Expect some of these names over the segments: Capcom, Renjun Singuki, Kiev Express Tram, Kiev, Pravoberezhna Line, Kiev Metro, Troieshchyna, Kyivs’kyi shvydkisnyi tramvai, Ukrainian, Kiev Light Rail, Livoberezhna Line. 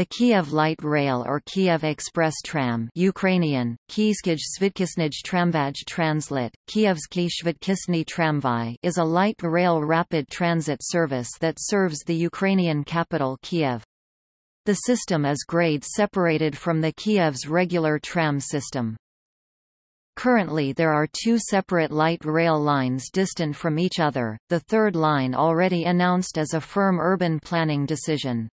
The Kiev Light Rail or Kiev Express Tram Ukrainian, Kievskie Shvidkisnij Tramvaj Translit, Kievskie Shvidkisny Tramvai is a light rail rapid transit service that serves the Ukrainian capital Kiev. The system is grade separated from the Kiev's regular tram system. Currently there are two separate light rail lines distant from each other, the third line already announced as a firm urban planning decision.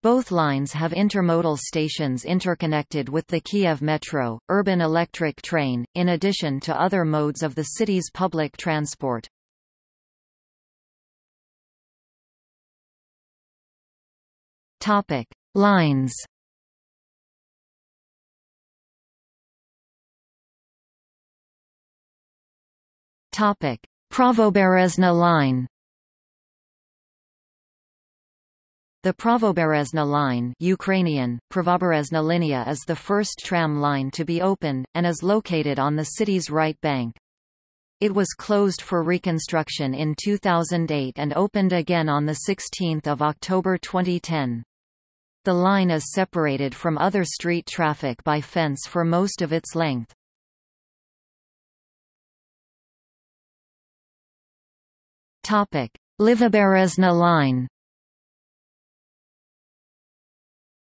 Both lines have intermodal stations interconnected with the Kiev Metro, urban electric train, in addition to other modes of the city's public transport. Topic: Lines. Topic: Pravoberezhna Line. The Pravoberezhna Line Ukrainian, Pravoberezhna Linia is the first tram line to be opened, and is located on the city's right bank. It was closed for reconstruction in 2008 and opened again on 16 October 2010. The line is separated from other street traffic by fence for most of its length. Livoberezhna Line.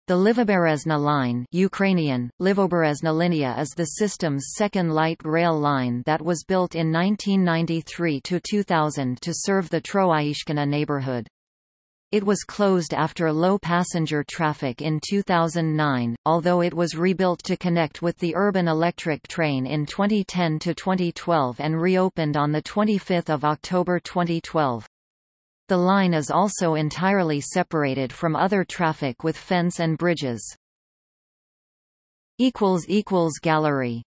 The Livoberezhna Line Ukrainian, Livoberezhna Linia is the system's second light rail line that was built in 1993–2000 to serve the Troieshchyna neighborhood. It was closed after low passenger traffic in 2009, although it was rebuilt to connect with the urban electric train in 2010–2012 and reopened on 25 October 2012. The line is also entirely separated from other traffic with fence and bridges. Gallery